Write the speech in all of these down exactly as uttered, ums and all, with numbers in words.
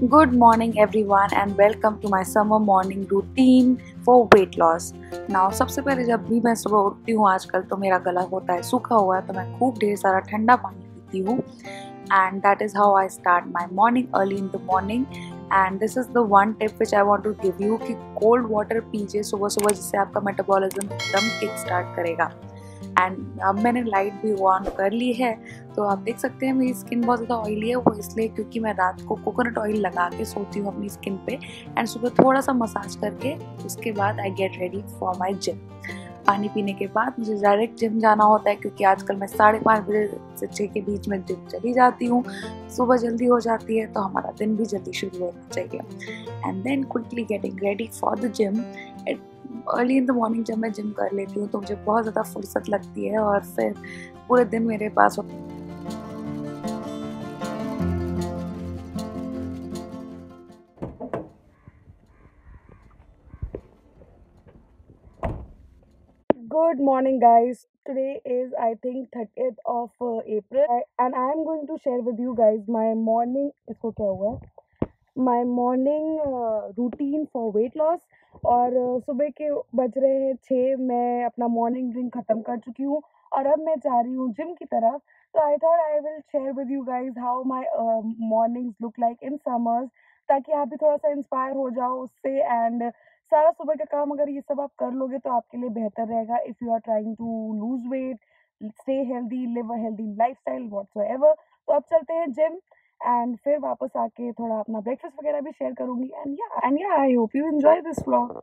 Good morning everyone and welcome to my summer morning routine for weight loss. Now सबसे पहले जब भी मैं सुबह उठती हूँ आजकल तो मेरा गला होता है सूखा हुआ, तो मैं खूब ढेर सारा ठंडा पानी पीती हूँ and that is how I start my morning early in the morning. And this is the one tip which I want to give you कि cold water पीजिए सुबह सुबह, जिससे आपका metabolism एकदम kick start करेगा. एंड अब मैंने लाइट भी ऑन कर ली है, तो आप देख सकते हैं मेरी स्किन बहुत ज़्यादा ऑयली है, वो इसलिए क्योंकि मैं रात को कोकोनट ऑयल लगा के सोती हूँ अपनी स्किन पे एंड सुबह थोड़ा सा मसाज करके उसके बाद I get ready for my gym. पानी पीने के बाद मुझे डायरेक्ट जिम जाना होता है क्योंकि आजकल मैं साढ़े पाँच बजे से छः के बीच में जिम चली जाती हूँ. सुबह जल्दी हो जाती है तो हमारा दिन भी जल्दी शुरू होना चाहिए. And then quickly getting ready for the gym. Early in the morning जब मैं जिम कर लेती हूँ तो मुझे बहुत ज़्यादा फुर्सत लगती है और फिर पूरे दिन मेरे पास होता है. Good morning guys. Today is I think thirtieth of April and I am going to share with you guys my morning इसको क्या हुआ है? My morning routine for weight loss. और सुबह के बज रहे हैं छः. मैं अपना मॉर्निंग ड्रिंक ख़त्म कर चुकी हूँ और अब मैं जा रही हूँ जिम की तरफ. तो I thought I will share with you guys how my mornings look like in summers, ताकि आप भी थोड़ा सा इंस्पायर हो जाओ उससे. एंड सारा सुबह का काम अगर ये सब आप कर लोगे तो आपके लिए बेहतर रहेगा. If you are trying to lose weight, stay healthy, live a healthy lifestyle whatever. तो अब चलते हैं जिम एंड फिर वापस आके थोड़ा अपना ब्रेकफास्ट वगैरह भी शेयर करूंगी. एंड या एंड या I hope you enjoy this vlog.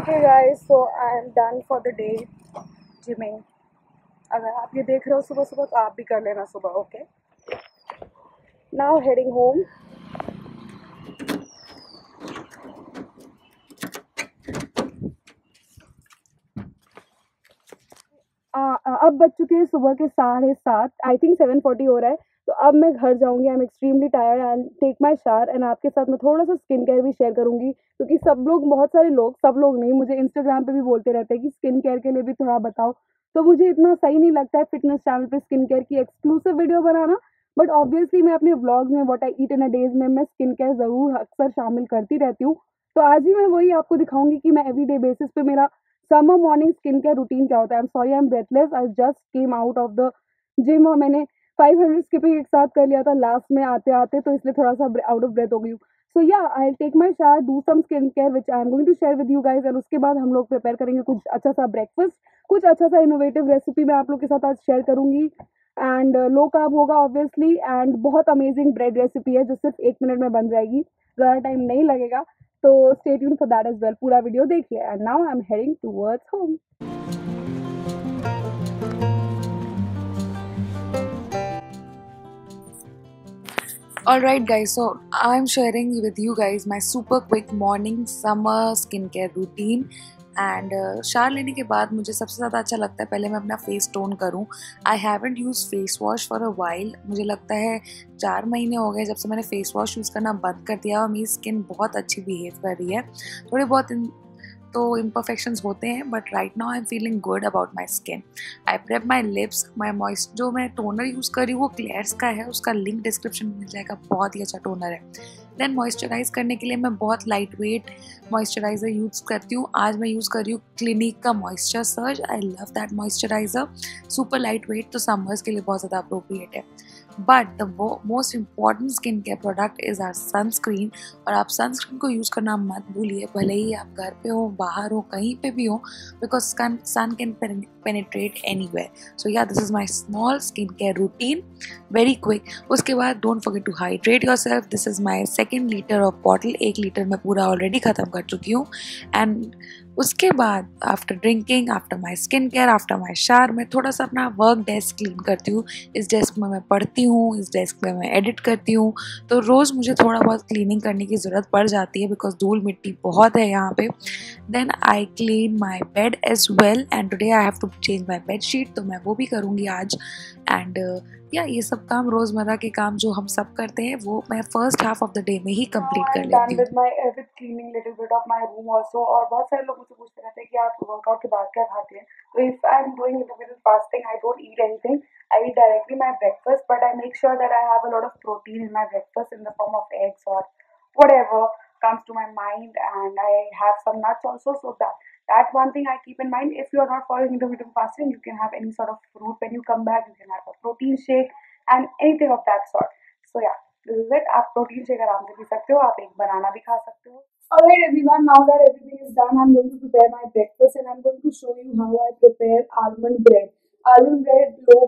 Okay guys, so I am done for the day gymming. अगर आप ये देख रहे हो सुबह सुबह तो आप भी कर लेना सुबह. Okay, now heading home. आ, अब बज चुके हैं सुबह के साढ़े सात. आई थिंक सेवन फोर्टी हो रहा है. तो अब मैं घर जाऊंगी. I am extremely tired and take my shower. And आपके साथ मैं थोड़ा सा स्किन केयर भी शेयर करूंगी क्योंकि सब लोग बहुत सारे लोग सब लोग नहीं मुझे इंस्टाग्राम पे भी बोलते रहते हैं कि स्किन केयर के लिए भी थोड़ा बताओ. तो मुझे इतना सही नहीं लगता है फिटनेस चैनल पे स्किन केयर की एक्सक्लूसिव वीडियो बनाना, बट ऑब्वियसली मैं अपने व्लॉग्स में what I eat in a days में मैं स्किन केयर ज़रूर अक्सर शामिल करती रहती हूँ. तो आज भी मैं वही आपको दिखाऊंगी कि मैं एवरीडे बेसिस पे मेरा summer morning skin care routine क्या होता है. I am sorry I am breathless. I just came out of the gym और मैंने फाइव हंड्रेड स्किपिंग एक साथ कर लिया था लास्ट में आते आते, तो इसलिए थोड़ा सा आउट ऑफ ब्रेथ हो गई हूँ. सो या I take my shower, do some skin care which I am going to share with you guys. And उसके बाद हम लोग प्रिपेयर करेंगे कुछ अच्छा सा ब्रेकफास्ट, कुछ अच्छा सा इनोवेटिव रेसिपी मैं आप लोग के साथ आज शेयर करूँगी. एंड लो कार्ब होगा ऑब्वियसली एंड बहुत अमेजिंग ब्रेड रेसिपी है जो सिर्फ एक मिनट में बन जाएगी, ज़्यादा टाइम नहीं लगेगा. तो stay tune for that as well, पूरा वीडियो देखिए. And now I am heading towards home. Alright guys, so I'm sharing with you guys my super quick morning summer skincare routine. And shower लेने के बाद मुझे सबसे ज़्यादा अच्छा लगता है पहले मैं अपना फेस टोन करूँ. I haven't use face wash for a while. मुझे लगता है चार महीने हो गए जब से मैंने फेस वॉश यूज़ करना बंद कर दिया और मेरी स्किन बहुत अच्छी बिहेव कर रही है. थोड़े बहुत इन... तो इम्परफेक्शंस होते हैं, but right now I am feeling good about my skin. I prep my lips. My moist जो मैं टोनर यूज़ कर रही हूँ वो क्लेयर्स का है, उसका लिंक डिस्क्रिप्शन में मिल जाएगा. बहुत ही अच्छा टोनर है. देन मॉइस्चराइज़ करने के लिए मैं बहुत लाइट वेट मॉइस्चराइज़र यूज़ करती हूँ. आज मैं यूज़ कर रही हूँ क्लिनिक का moisture surge. I love that moisturiser. Super light weight तो समर्स के लिए बहुत ज़्यादा अप्रोप्रिएट है. But the most important skin care product is our sunscreen. और आप सनस्क्रीन को यूज़ करना मत भूलिए, भले ही आप घर पे हो, बाहर हो, कहीं पे भी हो, because sun sun can penetrate anywhere. So या this is my small skin care routine, very quick. उसके बाद don't forget to hydrate yourself. This is my second litre of bottle. एक लीटर मैं पूरा ऑलरेडी ख़त्म कर चुकी हूँ. एंड उसके बाद after drinking, after my skin care, after my shower मैं थोड़ा सा अपना वर्क डेस्क क्लीन करती हूँ। इस डेस्क में मैं पढ़ती हूँ, इस डेस्क में मैं एडिट करती हूँ, तो रोज़ मुझे थोड़ा बहुत क्लीनिंग करने की ज़रूरत पड़ जाती है बिकॉज धूल मिट्टी बहुत है यहाँ पे। Then I clean my bed as well and today I have to change my bed sheet, तो मैं वो भी करूँगी आज। एंड या ये सब काम, रोज़मर्रा के काम जो हम सब करते हैं, वो मैं first half of the day में ही कंप्लीट कर लेती हूँ। With cleaning little bit of my room also. और बहुत सारे लोग मुझसे पूछते रहते हैं कि आप वर्कआउट के बाद क्या खाते हैं, तो if I am doing intermittent fasting I don't eat anything, I eat directly my breakfast, but I make sure that I have a lot of protein in my breakfast in the form of eggs और whatever comes to my mind, and I have some nuts also, so that that one thing I keep in mind. If you are not following intermittent fasting, you can have any sort of fruit when you come back, you can have a protein shake and anything of that sort. So yeah, this is it. आप protein shake आराम से P सकते हो, आप एक banana भी खा सकते हो। Alright everyone, now that everything is done, I'm going to prepare my breakfast and I'm going to show you how I prepare almond bread. Almond bread low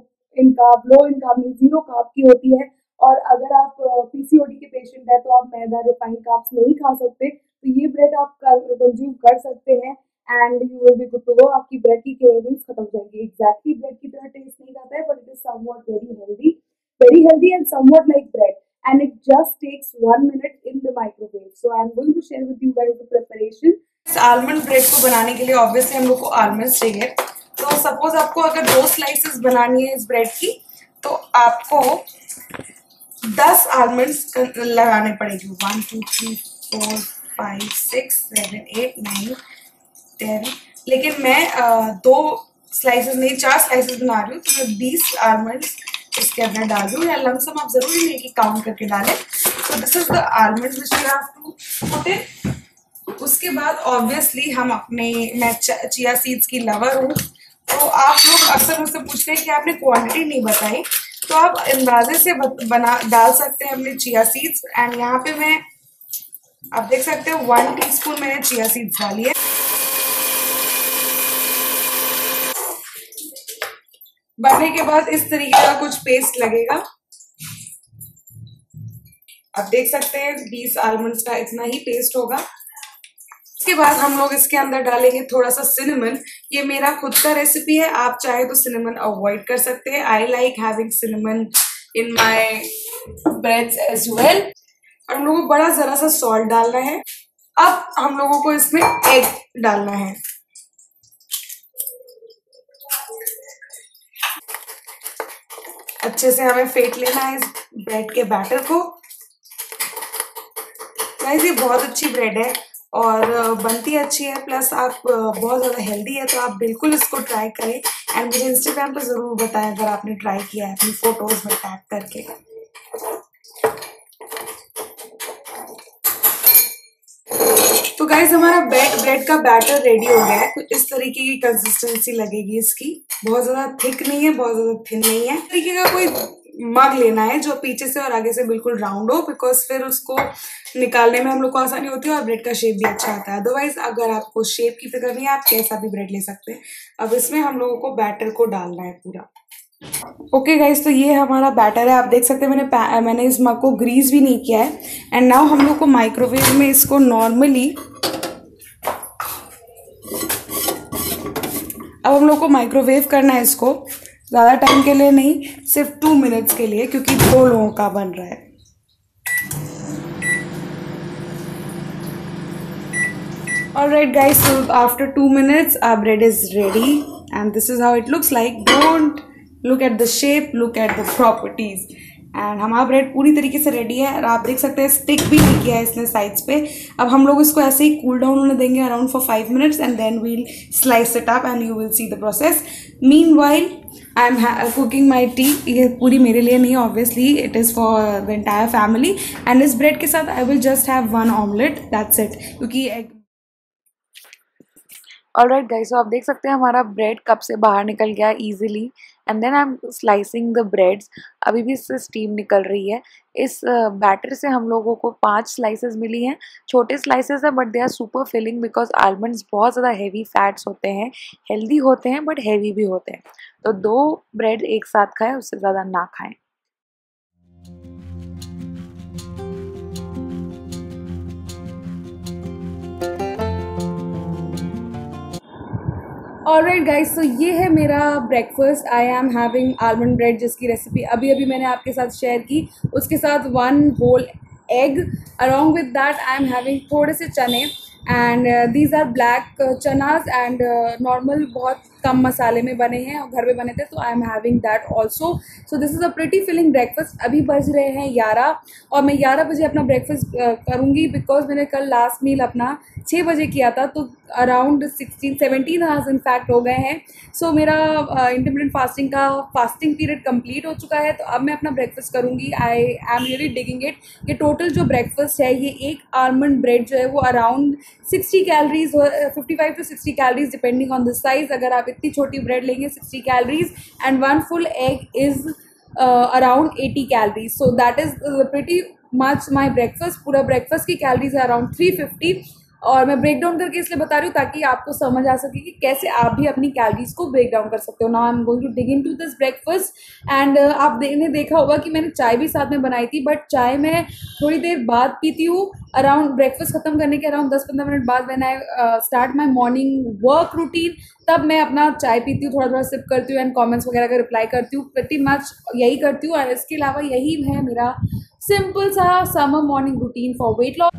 in carb, low in carb means zero carb की होती है। और अगर आप PCOD के patient हैं तो आप मैदा, रिफाइंड कार्ब्स नहीं खा सकते, तो ये ब्रेड आप कंज्यूम कर सकते हैं and you will be good to go. आपकी ब्रेड की क्रेविंग्स खत्म हो जाएंगी। एग्जैक्टली ब्रेड की तरह टेस्ट नहीं करता है, but it is somewhat very healthy, very healthy and somewhat like bread, and it just takes one minute in the microwave. So I am going to share with you guys the preparation. Almond bread को बनाने के लिए obviously हम लोग को almonds चाहिए, तो suppose आपको अगर दो स्लाइसेस बनानी है इस ब्रेड की, तो आपको दस आलमंड्स लगाने पड़ेंगे। One two three four five six seven eight nine ten, लेकिन मैं आ, दो स्लाइसेस नहीं, चार स्लाइसेस बना रही हूँ, तो मैं बीस आलमंड्स इसके अंदर डाल रही हूँ। या लमसम आप जरूरी नहीं कि काउंट करके डालें। So this is the almond which we have to put in. उसके बाद ऑब्वियसली हम अपने, मैं चिया सीड्स की लवर हूँ, तो आप लोग अक्सर मुझसे पूछते हैं कि आपने क्वान्टिटी नहीं बताई, तो आप अंदाजे से बना डाल सकते हैं अपने चिया सीड्स। एंड यहाँ पे मैं, आप देख सकते हो, वन टीस्पून मैंने चिया सीड्स डाली है। बनने के बाद इस तरीके का कुछ पेस्ट लगेगा। आप देख सकते हैं बीस आलमंड्स का इतना ही पेस्ट होगा। इसके बाद हम लोग इसके अंदर डालेंगे थोड़ा सा सिनेमन। ये मेरा खुद का रेसिपी है, आप चाहे तो सिनेमन अवॉइड कर सकते हैं। I like having cinnamon in my breads as well. और हम लोगों को बड़ा जरा सा सॉल्ट डालना है। अब हम लोगों को इसमें एग डालना है। अच्छे से हमें फेंट लेना है इस ब्रेड के बैटर को। गाइस, ये बहुत अच्छी ब्रेड है और बनती अच्छी है, प्लस आप बहुत ज़्यादा हेल्दी है, तो आप बिल्कुल इसको ट्राई करें। एंड मुझे इंस्टाग्राम पर ज़रूर बताएं अगर आपने ट्राई किया है, अपनी फ़ोटोज़ में टैग करके। तो गाइज, हमारा ब्रेड ब्रेड का बैटर रेडी हो गया है। तो इस तरीके की कंसिस्टेंसी लगेगी इसकी, बहुत ज़्यादा थिक नहीं है, बहुत ज़्यादा थिन नहीं है। इस तरीके का कोई मग लेना है जो पीछे से और आगे से बिल्कुल राउंड हो, बिकॉज फिर उसको निकालने में हम लोग को आसानी होती है और ब्रेड का शेप भी अच्छा आता है। अदरवाइज अगर आपको शेप की फिक्र नहीं है, आप कैसा भी ब्रेड ले सकते हैं। अब इसमें हम लोगों को बैटर को डालना है पूरा। ओके गाइज, तो ये हमारा बैटर है। आप देख सकते हैं मैंने मैंने इस मग को ग्रीस भी नहीं किया है। एंड नाउ हम लोग को माइक्रोवेव में इसको नॉर्मली, अब हम लोग को माइक्रोवेव करना है इसको, ज़्यादा टाइम के लिए नहीं, सिर्फ टू मिनट्स के लिए, क्योंकि दो लोगों का बन रहा है। Alright guys, so after two minutes our bread is ready and this is how it looks like. Don't look at the shape, look at the properties. And हमारा ब्रेड पूरी तरीके से रेडी है और आप देख सकते हैं स्टिक भी नहीं किया है इसने साइड्स पे। अब हम लोग इसको ऐसे ही कूल डाउन होने देंगे around for five minutes and then we'll slice it up and you will see the process. Meanwhile I am cooking my tea. ये पूरी मेरे लिए नहीं, obviously it is for the entire family. And इस bread के साथ I will just have one omelette, that's it, क्योंकि egg. Alright guys, so आप देख सकते हैं हमारा ब्रेड कप से बाहर निकल गया easily. And then I am slicing the breads. अभी भी इससे स्टीम निकल रही है। इस बैटर से हम लोगों को पांच स्लाइसेस मिली हैं। छोटे स्लाइसेस हैं but they are super filling because almonds बहुत ज़्यादा हैवी फैट्स होते हैं, हेल्दी होते हैं बट हैवी भी होते हैं। तो दो ब्रेड एक साथ खाएं, उससे ज़्यादा ना खाएं। ऑलराइट गाइस, तो ये है मेरा breakfast. I am having almond bread, जिसकी रेसिपी अभी अभी मैंने आपके साथ शेयर की, उसके साथ one whole egg, along with that I am having थोड़े से चने, and these are black chanas and normal बहुत कम मसाले में बने हैं और घर में बने थे, तो I am having that also. So this is a pretty filling breakfast. अभी बज रहे हैं ग्यारह और मैं ग्यारह बजे अपना ब्रेकफास्ट करूँगी, बिकॉज मैंने कल लास्ट मील अपना छः बजे किया था, तो around sixteen seventeen hours in fact हो गए हैं। सो so, मेरा इंटरमिटेंट uh, फास्टिंग का फास्टिंग पीरियड कंप्लीट हो चुका है, तो अब मैं अपना ब्रेकफास्ट करूँगी। I am really digging it. ये टोटल जो ब्रेकफास्ट है, ये एक आलमंड ब्रेड जो है वो around sixty calories, fifty five to sixty calories depending on the size. अगर आप इतनी छोटी ब्रेड लेंगे sixty calories, and one full egg is around eighty calories. So that is pretty much my breakfast. पूरा breakfast की calories है around three fifty, और मैं ब्रेक डाउन करके इसलिए बता रही हूँ ताकि आपको समझ आ सके कि कैसे आप भी अपनी कैलरीज को ब्रेक डाउन कर सकते हो। Now I am going to dig in to this breakfast. And आपने देखा होगा कि मैंने चाय भी साथ में बनाई थी, बट चाय मैं थोड़ी देर बाद पीती हूँ, अराउंड ब्रेकफास्ट खत्म करने के अराउंड दस पंद्रह मिनट बाद। When I start my morning work routine, तब मैं अपना चाय पीती हूँ, थोड़ा थोड़ा सिप करती हूँ एंड कमेंट्स वगैरह का रिप्लाई करती हूँ। प्रति मच यही करती हूँ, और इसके अलावा यही है मेरा सिंपल सा summer morning routine for weight loss.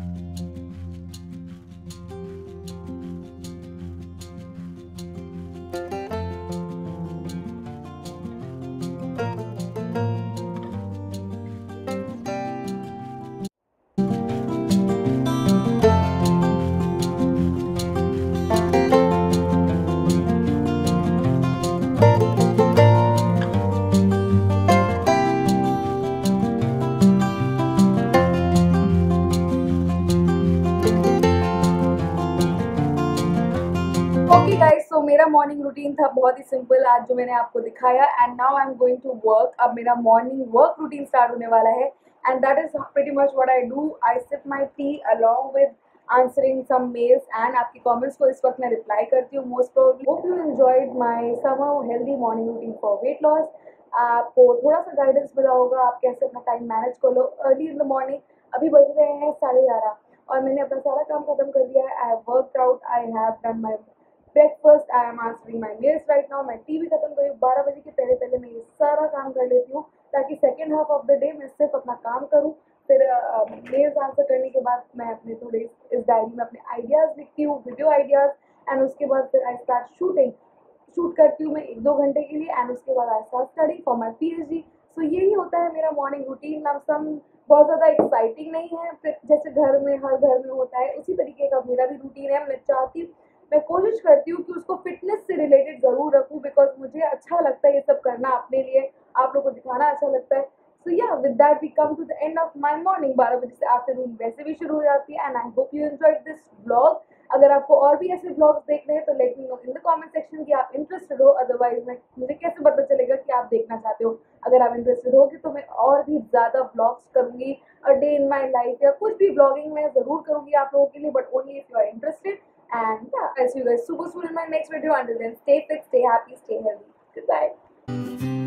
Okay guys, so मेरा मॉर्निंग रूटीन था बहुत ही सिंपल आज जो मैंने आपको दिखाया। And now I am going to work. अब मेरा मॉर्निंग वर्क रूटीन स्टार्ट होने वाला है, and that is pretty much what I do. I sip my tea along with answering some mails, and आपके कमेंट्स को इस वक्त मैं रिप्लाई करती हूँ most probably. Hope you enjoyed my summer healthy morning routine for weight loss. आपको थोड़ा सा गाइडेंस मिला होगा आप कैसे अपना टाइम मैनेज कर लो अर्ली इन द मॉर्निंग। अभी बज रहे हैं साढ़े ग्यारह, और मैंने अपना सारा काम खत्म कर दिया है। I have worked out, I have done my breakfast, I am answering my mails right now. मैं टी वी खत्म करी, बारह बजे के पहले पहले मैं ये सारा काम कर लेती हूँ ताकि second half of the day मैं सिर्फ अपना काम करूँ। फिर मेल्स आंसर करने के बाद मैं अपने थोड़े इस डायरी में अपने आइडियाज़ लिखती हूँ, वीडियो आइडियाज़, एंड उसके बाद फिर आई स्टार्ट शूटिंग शूट करती हूँ मैं एक दो घंटे के लिए, एंड उसके बाद I start study for my P H D. So यही होता है मेरा मॉर्निंग रूटीन। लमसम बहुत ज़्यादा एक्साइटिंग नहीं है, फिर जैसे घर में हर घर में होता है उसी तरीके का मेरा भी रूटीन है। मैं चाहती हूँ, मैं कोशिश करती हूँ कि उसको फिटनेस से रिलेटेड ज़रूर रखूँ, बिकॉज मुझे अच्छा लगता है ये सब करना, अपने लिए आप लोगों को दिखाना अच्छा लगता है। So yeah with that we come to the end of my morning. बारह बजे से आफ्टरनून वैसे भी शुरू हो जाती है। And I hope you enjoyed this blog. अगर आपको और भी ऐसे ब्लॉग्स देखने हैं तो let me know in the comment section कि आप इंटरेस्टेड हो, अदरवाइज मैं मुझे कैसे पता चलेगा कि आप देखना चाहते हो। अगर आप इंटरेस्टेड होगे तो मैं और भी ज़्यादा ब्लॉग्स करूँगी, a day in my life या कुछ भी ब्लॉगिंग मैं ज़रूर करूँगी आप लोगों के लिए, but only if you are interested. And yeah, I'll see you guys super soon in my next video. Until then, stay fit, stay happy, stay healthy. Goodbye.